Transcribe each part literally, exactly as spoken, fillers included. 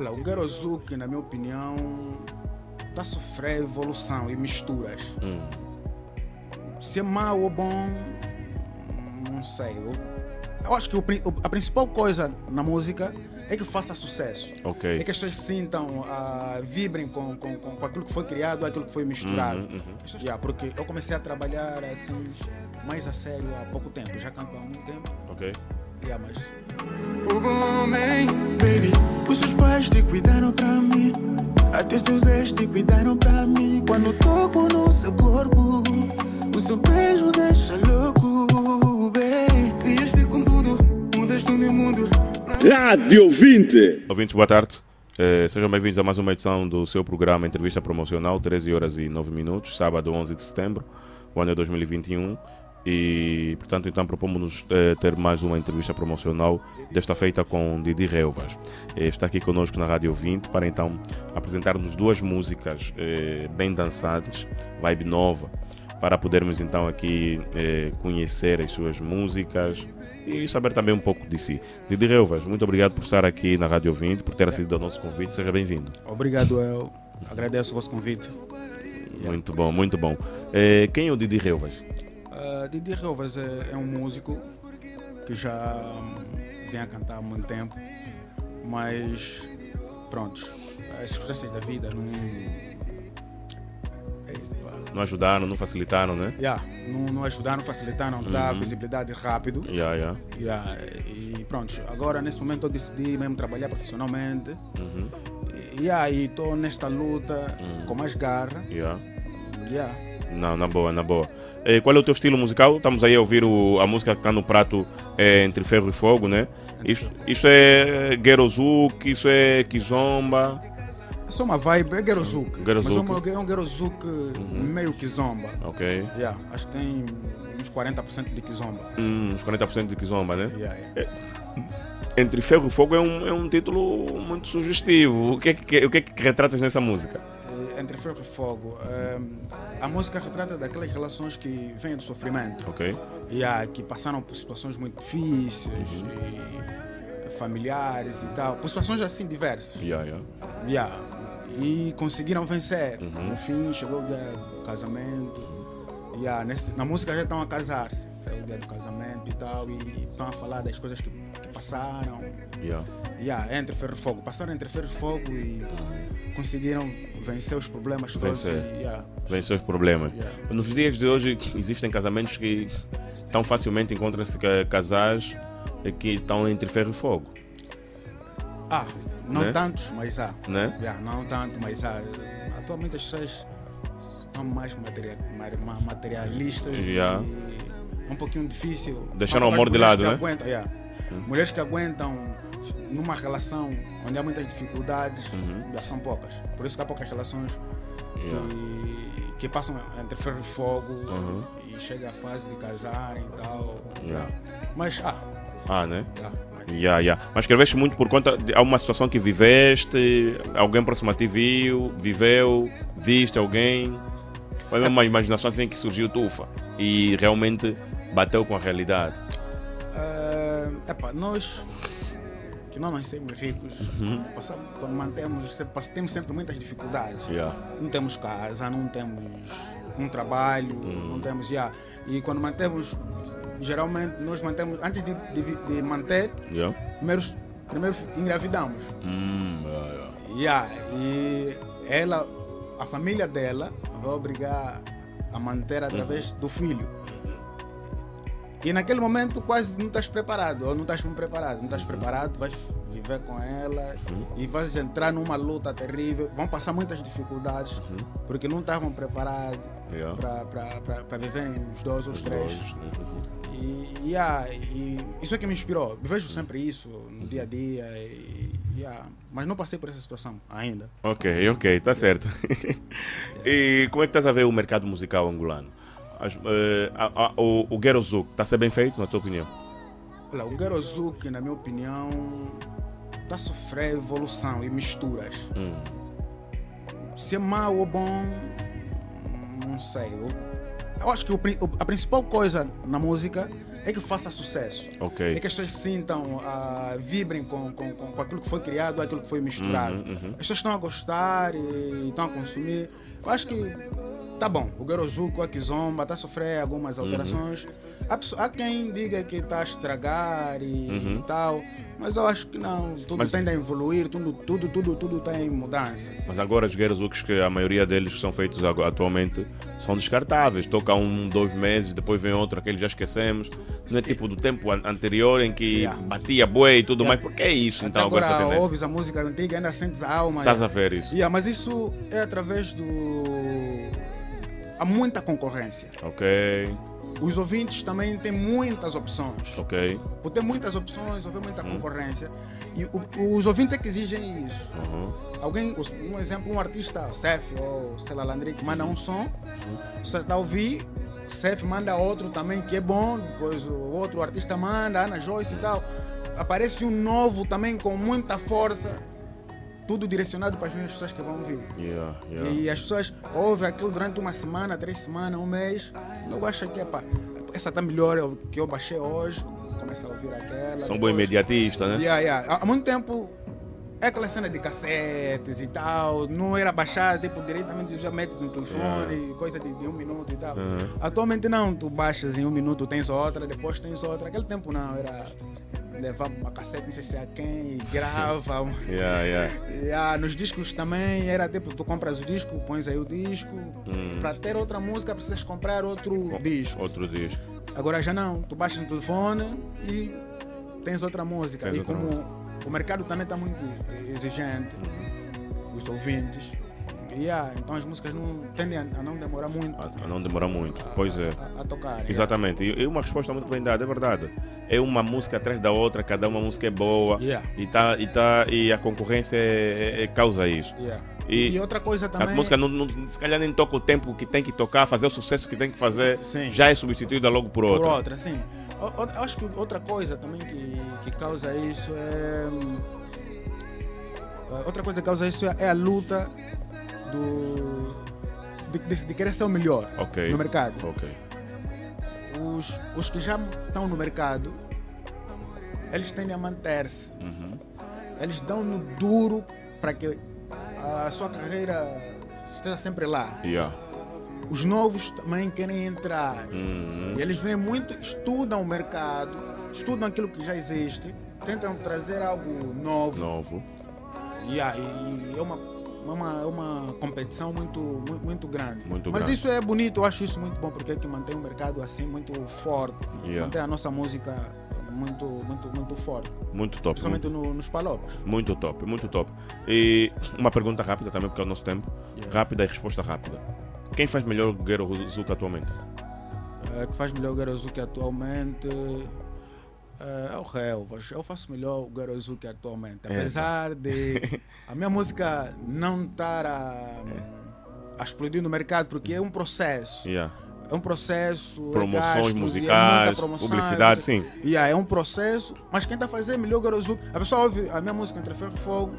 Lá, o GhettoZouk, na minha opinião, está a sofrer evolução e misturas. Hum. Se é mau ou bom, não sei. Eu acho que o, a principal coisa na música é que faça sucesso. Okay. É que as pessoas sintam, uh, vibrem com, com, com aquilo que foi criado, aquilo que foi misturado. Uhum, uhum. Já, porque eu comecei a trabalhar assim, mais a sério há pouco tempo. Já canto há muito tempo. Ok. Já, mas... O bom homem, baby, os seus pais te cuidaram pra mim. Até os seus ex te cuidaram pra mim. Quando toco no seu corpo, o seu beijo deixa louco, baby. Vieste com tudo, mudaste o meu mundo. Rádio Ouvinte! Ouvintes, boa tarde. Eh, sejam bem-vindos a mais uma edição do seu programa Entrevista Promocional, treze horas e nove minutos, sábado onze de setembro, o ano é dois mil e vinte e um. E, portanto, então propomos-nos eh, ter mais uma entrevista promocional, desta feita com Didy Relvas. Eh, está aqui connosco na Rádio Ouvinte para, então, apresentar-nos duas músicas eh, bem dançantes, vibe nova, para podermos, então, aqui eh, conhecer as suas músicas e saber também um pouco de si. Didy Relvas, muito obrigado por estar aqui na Rádio Ouvinte, por ter aceitado o nosso convite. Seja bem-vindo. Obrigado, eu agradeço o vosso convite. Muito bom, muito bom. Eh, quem é o Didy Relvas? Uh, Didy Relvas é, é um músico que já vem a cantar há muito tempo, mas pronto, as circunstâncias da vida não... Não ajudaram, não facilitaram, né? Yeah, não, não ajudaram, não facilitaram, uhum. Dar visibilidade rápido. Yeah, yeah. Yeah, e pronto, agora nesse momento eu decidi mesmo trabalhar profissionalmente. Uhum. E aí estou nesta luta, uhum, com mais garra. Yeah. Yeah. Não, na boa, na boa. Eh, qual é o teu estilo musical? Estamos aí a ouvir o, a música que está no prato, é, Entre Ferro e Fogo, né? Isto, isto é GhettoZouk, isso é Kizomba. É só uma vibe, é GhettoZouk, mas é um, é um GhettoZouk, uhum, meio Kizomba. Ok. Yeah, acho que tem uns quarenta por cento de Kizomba. Hum, uns quarenta por cento de Kizomba, né? Yeah, yeah. É, Entre Ferro e Fogo é um, é um título muito sugestivo. O que é que, o que, é que retratas nessa música? Entre Ferro e Fogo, um, a música retrata daquelas relações que vêm do sofrimento. Ok. Yeah, que passaram por situações muito difíceis. Uhum. E familiares e tal, por situações assim diversas. Yeah, yeah. Yeah. E conseguiram vencer. Uhum. No fim, chegou o dia do casamento. Uhum. E a, nesse, na música já estão a casar-se. É o dia do casamento e tal. E estão a falar das coisas que, que passaram. Yeah. E a, entre ferro e fogo. Passaram entre ferro e fogo e conseguiram vencer os problemas todos. Vencer, e, yeah. Vencer os problemas. Yeah. Nos dias de hoje existem casamentos que tão facilmente encontram-se casais que estão entre ferro e fogo. Ah, não, né? Tantos, mas há. Né? Yeah, não tanto, mas há. Atualmente as pessoas estão mais materialistas. Yeah. E é um pouquinho difícil. Deixaram o amor de lado, né? Aguentam, yeah. Uhum. Mulheres que aguentam numa relação onde há muitas dificuldades, uhum, já são poucas. Por isso que há poucas relações, yeah, que, que passam entre ferro e fogo, uhum, e chega à fase de casar e tal. Yeah. Mas há. Ah, né? Yeah. Yeah, yeah. Mas escreveste muito por conta de alguma situação que viveste, alguém próximo a ti viu, viveu, viste alguém, ou é uma imaginação assim que surgiu tufa e realmente bateu com a realidade? Uh, epa, nós que não nascemos ricos, uhum, passamos, mantemos, temos sempre muitas dificuldades. Yeah. Não temos casa, não temos um trabalho, uhum, não temos... Yeah. E quando mantemos... Geralmente nós mantemos, antes de, de, de manter, yeah, primeiro, primeiro engravidamos. Mm, yeah, yeah. Yeah, e ela, a família dela vai obrigar a manter através, uhum, do filho. E naquele momento quase não estás preparado, ou não estás muito preparado, não estás preparado, vais viver com ela, uhum, e vais entrar numa luta terrível, vão passar muitas dificuldades, uhum, porque não estavam preparados, yeah, para viverem os dois ou os três. Dois. Uhum. E, yeah, e isso é que me inspirou. Eu vejo sempre isso no dia a dia. E, yeah, mas não passei por essa situação ainda. Ok, ok, tá certo. E como é que estás a ver o mercado musical angolano? As, uh, a, a, o o GhettoZouk está a ser bem feito, na tua opinião? Olha, o GhettoZouk, na minha opinião, está a sofrer evolução e misturas. Hum. Se é mau ou bom, não sei. Eu, eu acho que o, a principal coisa na música é que faça sucesso. Okay. É que as pessoas sintam, uh, vibrem com, com, com aquilo que foi criado, aquilo que foi misturado. Uhum, uhum. As pessoas estão a gostar e estão a consumir. Eu acho que tá bom. O GhettoZouk, a Kizomba, está a sofrer algumas alterações. Uhum. Há, pessoa, há quem diga que está a estragar e, uhum. e tal, mas eu acho que não. Tudo mas... tende a evoluir, tudo está tudo, tudo, tudo tá em mudança. Mas agora os GhettoZouks, que a maioria deles que são feitos atualmente, são descartáveis. Toca um, dois meses, depois vem outro, aquele já esquecemos. Não é tipo do tempo an anterior em que yeah. batia boi e tudo yeah. mais. Por que é isso? Até então agora, agora essa tendência? Ouves a música antiga, ainda sentes a alma. Estás a ver isso. Yeah, mas isso é através do... Há muita concorrência. Ok. Os ouvintes também têm muitas opções. Ok. Por ter muitas opções, houve muita hum. concorrência. E o, os ouvintes é que exigem isso. Uhum. Alguém, um exemplo, um artista, Seth ou Cella Landry, que manda um som, uhum. você está a ouvir, Seth manda outro também que é bom, depois o outro artista manda, Ana Joyce e tal. Aparece um novo também com muita força. Tudo direcionado para as pessoas que vão ouvir. Yeah, yeah. E as pessoas ouvem aquilo durante uma semana, três semanas, um mês. Não acham que, pá, essa tá melhor que eu baixei hoje. Começa a ouvir aquela. São bons imediatistas, né? Yeah, yeah. Há muito tempo, aquela cena de cassetes e tal, não era baixar, tipo, diretamente já metes no telefone, yeah. coisa de, de um minuto e tal. Uhum. Atualmente não, tu baixas em um minuto, tens outra, depois tens outra. Aquele tempo não, era... levar uma cassete, não sei se é quem, e grava. yeah, yeah. Yeah, nos discos também, era tipo, tu compras o disco, pões aí o disco. Hum. Para ter outra música, precisas comprar outro o, disco. Outro disco. Agora já não, tu baixas no telefone e tens outra música. Tens e outra como música. O mercado também está muito exigente, uhum. os ouvintes. Yeah, então as músicas não tendem a não demorar muito. A, a não demorar muito, a, pois é. A, a tocar. Exatamente, yeah. e, e uma resposta muito bem dada, é verdade. É uma música atrás da outra, cada uma música é boa. Yeah. E, tá, e, tá, e a concorrência é, é, é causa isso. Yeah. E, e outra coisa também... A música, não, não, se calhar, nem toca o tempo que tem que tocar, fazer o sucesso que tem que fazer, sim. já é substituída logo por outra. Por outra, sim. O, o, acho que outra coisa também que, que causa isso é... Outra coisa que causa isso é, é a luta... Do, de, de, de querer ser o melhor okay. no mercado. Okay. Os, os que já estão no mercado, eles tendem a manter-se. Uhum. Eles dão no duro para que a sua carreira esteja sempre lá. Yeah. Os novos também querem entrar. Uhum. E eles vêm muito, estudam o mercado, estudam aquilo que já existe, tentam trazer algo novo. Novo. Yeah, e, e é uma... É uma, uma competição muito, muito, muito grande. Muito Mas grande. Isso é bonito, eu acho isso muito bom, porque é que mantém o mercado assim muito forte. Yeah. Mantém a nossa música muito, muito, muito forte. Muito top. Principalmente muito... No, nos palopos. Muito top, muito top. E uma pergunta rápida também, porque é o nosso tempo. Yeah. Rápida e resposta rápida. Quem faz melhor o GhettoZouk atualmente? É, que faz melhor o GhettoZouk atualmente... É o Relvas, eu faço melhor o GhettoZouk atualmente, apesar é. de a minha música não estar a, a explodir no mercado, porque é um processo, yeah. é um processo, promoções é gastos, musicais, é promoção, publicidade, sim. Yeah, é um processo, mas quem está fazendo melhor o GhettoZouk, a pessoa ouve a minha música Entre Ferro e Fogo,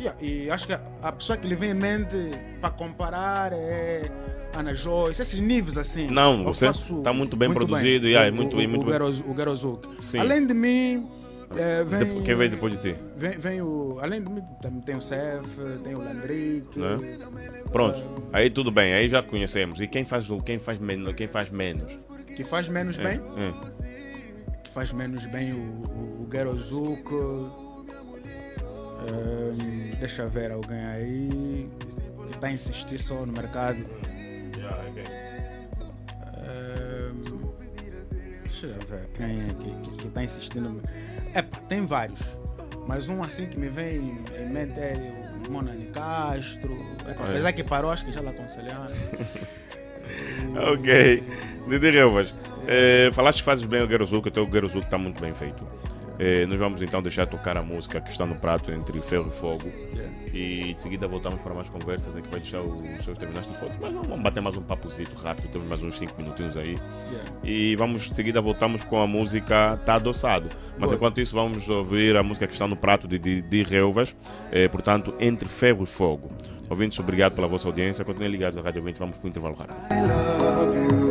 yeah, e acho que a pessoa que lhe vem em mente para comparar é... Ana Joyce, esses níveis assim. Não, você está muito bem muito produzido bem. Yeah, o, muito, o, muito o GhettoZouk. Além de mim, é, vem... Quem veio depois de ti? Vem, vem o... Além de mim, tem o Seth, tem o Landry. É? Pronto, uh, aí tudo bem, aí já conhecemos. E quem faz, quem faz, menos, quem faz menos? Que faz menos é. bem? É. Que faz menos bem o, o, o GhettoZouk. Uh, deixa eu ver alguém aí que está a insistir só no mercado. Okay. Um, deixa eu ver quem é que está insistindo. É, tem vários, mas um assim que me vem em mente é o Monani Castro. Epa, é. Apesar que parou, acho que já lá aconselharam. Ok, Didy Relvas, é, falaste que fazes bem o GhettoZouk, até o GhettoZouk está muito bem feito. É, nós vamos então deixar tocar a música que está no prato Entre Ferro e Fogo. Yeah. E de seguida voltamos para mais conversas em que vai deixar os seus terminais de foto. Mas vamos bater mais um papozito rápido, temos mais uns cinco minutinhos aí. Yeah. E vamos de seguida voltamos com a música Tá Adoçado. Mas Boa. Enquanto isso vamos ouvir a música que está no prato de Didy Relvas, é, portanto Entre Ferro e Fogo. Ouvintes, obrigado pela vossa audiência. Continuem ligados à Rádio Ouvinte, vamos para o intervalo rápido.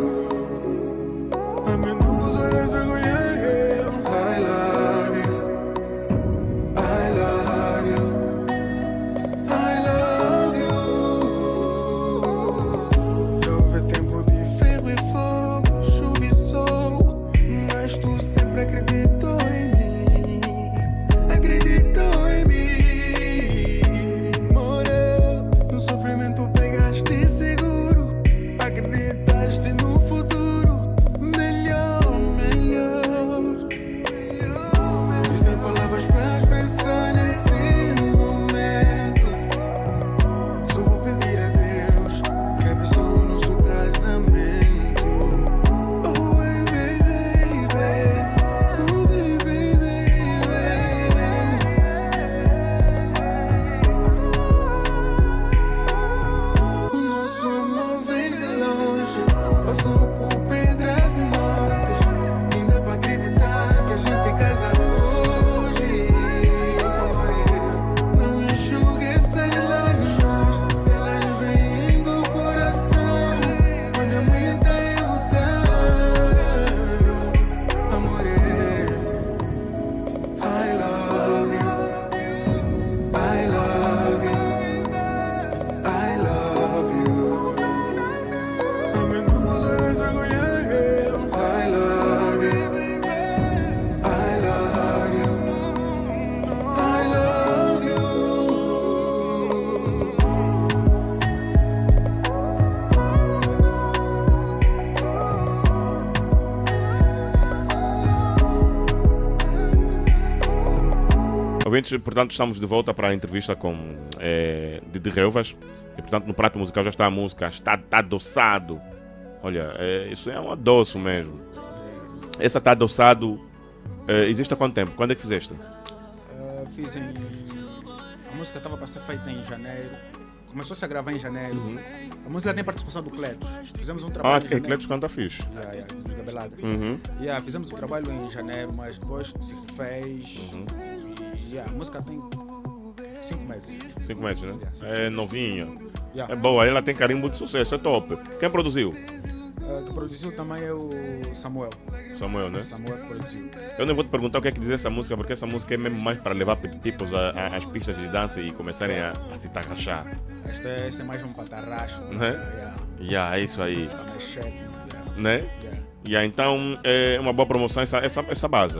ouvintes, portanto, estamos de volta para a entrevista com é, Didy Relvas. E, portanto, no prato musical já está a música Tá, tá Adoçado. Olha, é, isso é um adoço mesmo. Essa Tá Adoçado é, existe há quanto tempo? Quando é que fizeste? Uh, fiz em... A música estava para ser feita em janeiro. Começou-se a gravar em janeiro. Uhum. A música tem participação do Kletos. Fizemos um trabalho. Ah, Kletos canta fixe. Yeah, yeah, música belada. Uhum. Yeah, fizemos o um trabalho em janeiro, mas depois se fez. Uhum. Yeah, a música tem cinco meses. Cinco meses, né? Yeah, cinco é meses. Novinha. Yeah. É boa, ela tem carimbo de sucesso, é top. Quem produziu? Uh, que produziu também é o Samuel. Samuel, né? Samuel que produziu. Eu não vou te perguntar o que é que diz essa música, porque essa música é mesmo mais para levar tipos às pistas de dança e começarem a, a se tarrachar. Este é, este é mais um patarracho. Né? Yeah. Yeah, é isso aí. Yeah. Né? Yeah. Yeah, então é uma boa promoção essa, essa, essa base.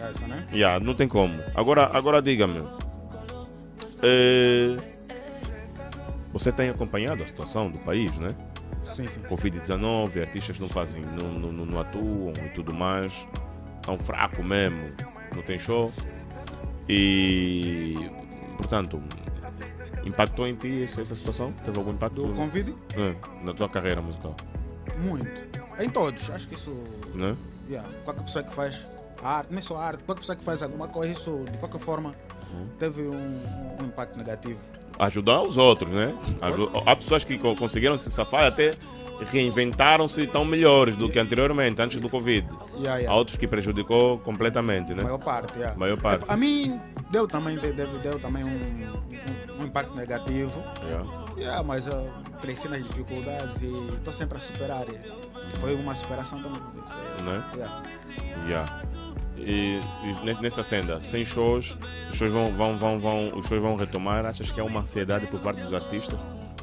É essa, né? Yeah, não tem como. Agora, agora diga-me. É... Você tem acompanhado a situação do país, né? Sim, sim. covid dezenove, artistas não fazem, não, não, não atuam e tudo mais, tão fraco mesmo, não tem show. E portanto, impactou em ti essa, essa situação? Teve algum impacto? Do Covid? É, na tua carreira musical? Muito. Em todos, acho que isso. Né? Yeah, qualquer pessoa que faz arte, não é só arte, qualquer pessoa que faz alguma coisa, isso de qualquer forma uhum. teve um, um impacto negativo. Ajudar os outros, né? Há pessoas que conseguiram se safar, até reinventaram-se e estão melhores do que anteriormente, antes do Covid. Yeah, yeah. Há outros que prejudicou completamente, né? A maior parte, yeah. A maior parte. A mim deu também, deu, deu também um, um, um impacto negativo, yeah. Yeah, mas eu cresci nas dificuldades e estou sempre a superar. Foi uma superação também. Né? Yeah. Yeah. E, e nessa senda, sem shows, os shows vão, vão, vão, vão, os shows vão retomar. Achas que há uma ansiedade por parte dos artistas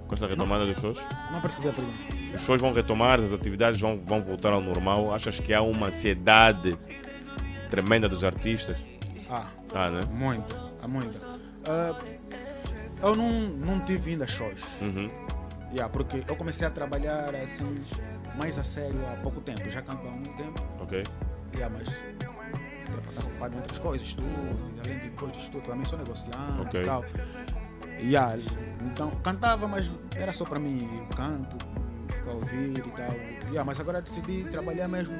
com essa retomada não, dos shows? Não percebi a pergunta. Os shows vão retomar, as atividades vão, vão voltar ao normal. Achas que há uma ansiedade tremenda dos artistas? Ah, ah né? Muita, há muita. Uh, eu não, não tive ainda shows. Uhum. Yeah, porque eu comecei a trabalhar assim, mais a sério há pouco tempo. Já canto há muito tempo. Ok. Yeah, mas... para estar ocupado em outras coisas, estudo, além de coisas de estudo, também sou negociante okay. e tal. Yeah, então, cantava, mas era só para mim, eu canto, ficar ouvindo e tal. Yeah, mas agora decidi trabalhar mesmo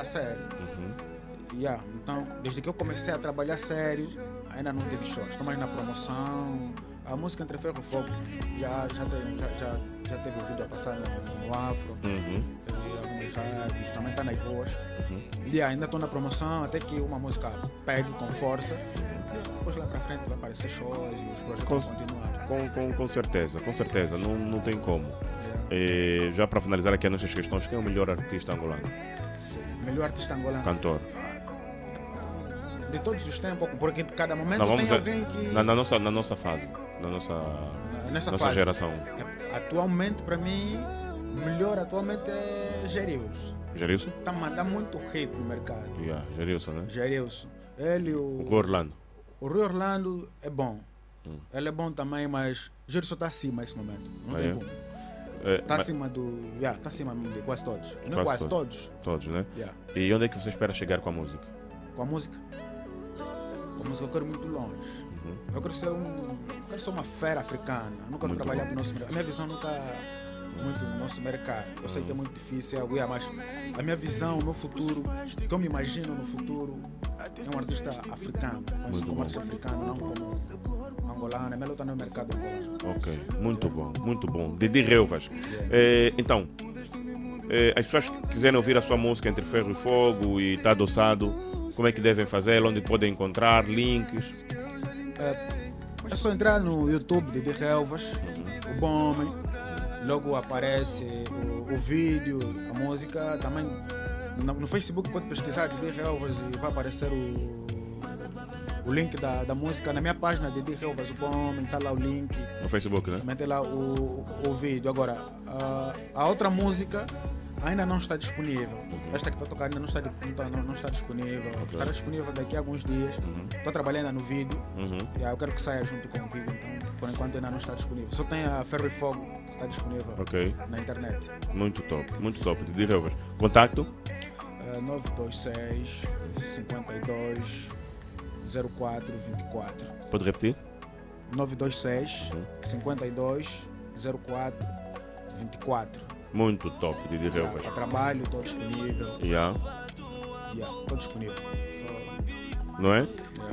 a sério. Uhum. Yeah, então, desde que eu comecei a trabalhar sério, ainda não teve shows. Estou mais na promoção. A música Entre Ferro e Fogo já, já, teve, já, já, já teve ouvido a passar no, no afro. Uhum. Também está nas ruas. Uhum. E ainda estou na promoção até que uma música pegue com força. Depois lá para frente vai aparecer shows e os projetos com, vão continuar. Com, com, com certeza, com certeza, não, não tem como. Yeah. E, já para finalizar aqui as nossas questões, quem é o melhor artista angolano? Melhor artista angolano? Cantor. De todos os tempos, porque de cada momento não, tem alguém que... Na, na, nossa, na nossa fase, na nossa, na, nessa nossa fase, geração. Atualmente, para mim... Melhor atualmente é Gerilson. Gerilson? Está mandando muito hit no mercado. Yeah, Gerilson, né? Gerilson. Ele o... O Rio Orlando. O Rio Orlando é bom. Hum. Ele é bom também, mas Gerilson está acima nesse momento. Não ah, tem é? como. Está é, acima mas... do... Está yeah, acima de quase todos. Quase Não é quase todos. todos. Todos, né? Yeah. E onde é que você espera chegar com a música? Com a música? Com a música eu quero muito longe. Uhum. Eu quero ser um... Eu quero ser uma fera africana. Eu não quero muito trabalhar com o nosso... A minha visão nunca... muito no nosso mercado. Eu sei que é muito difícil, é, mas a minha visão no futuro, que eu me imagino no futuro, é um artista africano, muito como artista africano, não como angolano, é melhor estar no mercado angolano. Ok, muito bom, muito bom. Didy Relvas. Yeah. É, então, é, as pessoas que quiserem ouvir a sua música Entre Ferro e Fogo e Tá Adoçado, como é que devem fazer, onde podem encontrar, links? É, é só entrar no YouTube Didy Relvas, uhum. o bom homem, logo aparece o, o vídeo, a música, também no, no Facebook pode pesquisar Didy Relvas e vai aparecer o, o link da, da música. Na minha página Didy Relvas, o bom, está lá o link. No Facebook, né? Também tem lá o, o, o vídeo. Agora, a, a outra música ainda não está disponível. Uhum. Esta que está tocando ainda não está, não, não está disponível. Okay. Estará disponível daqui a alguns dias. Estou uhum. trabalhando no vídeo. Uhum. E eu quero que saia junto com o vídeo, então por enquanto ainda não está disponível. Só tem a Ferro e Fogo que está disponível okay. na internet. Muito top, muito top. Didy Relvas. Contacto? Uh, nove dois seis cinquenta e dois nove dois seis, zero quatro dois quatro. Pode repetir? nove dois seis, cinco dois, zero quatro dois quatro. Muito top, Didy Relvas. Yeah, trabalho, estou disponível. Yeah. Yeah, estou disponível. So... Não é?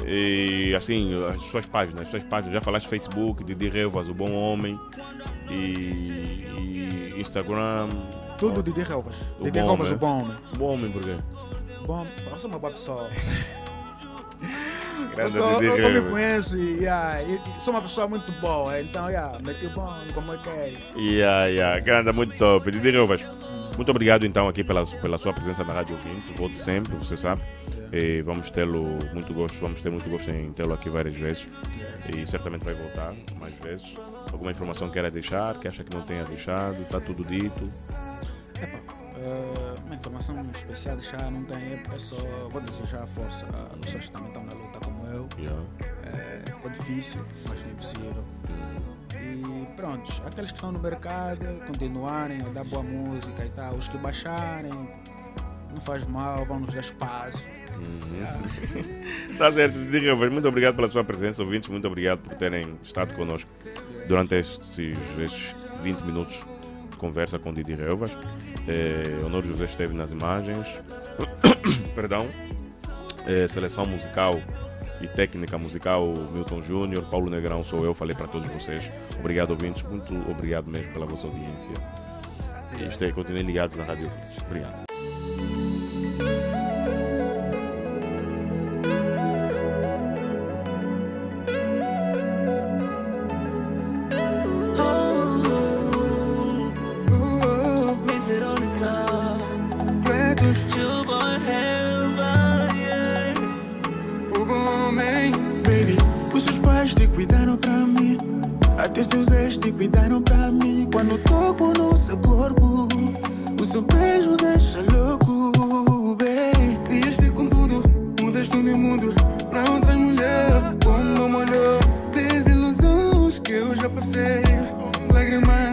Yeah. E assim, as suas páginas, as suas páginas, já falaste Facebook, Didy Relvas, o Bom Homem, e, e Instagram. Tudo Didy Relvas. Didy Relvas, o Bom Homem. O Bom Homem, por quê? Bom, passa uma boa pessoa. Pessoal, eu, eu me conheço e yeah, sou uma pessoa muito boa, então yeah, meti bom como é que é. Yeah, yeah, grande, muito top. Didy Relvas, muito obrigado então aqui pela, pela sua presença na Rádio Ouvinte. Volto sempre, você sabe. Yeah. E vamos tê-lo muito gosto, vamos ter muito gosto em tê-lo aqui várias vezes. Yeah. E certamente vai voltar mais vezes. Alguma informação que queira deixar, que acha que não tenha deixado, está tudo dito. Epa. Uh, uma informação especial já não tem, é só vou desejar a força a pessoas que também estão na luta como eu. Yeah. É, é difícil, mas não é possível. E pronto, aqueles que estão no mercado continuarem a dar boa música e tal, os que baixarem não faz mal, vão nos dar espaço. Uhum. Tá certo, Didy Relvas, muito obrigado pela sua presença, ouvintes, muito obrigado por terem estado conosco durante estes, estes vinte minutos. Conversa com Didy Relvas. Eh, Honório José esteve nas imagens. Perdão. Eh, seleção musical e técnica musical, Milton Júnior. Paulo Negrão, sou eu, falei para todos vocês. Obrigado, ouvintes. Muito obrigado mesmo pela vossa audiência. E este, continuem ligados na Rádio Ouvinte. Obrigado. Até os seus ex te cuidaram pra mim. Quando toco no seu corpo, o seu beijo deixa louco, baby. Vieste com tudo, mudaste o meu mundo pra outras mulheres. Como não molhou, desilusões que eu já passei, lágrimas.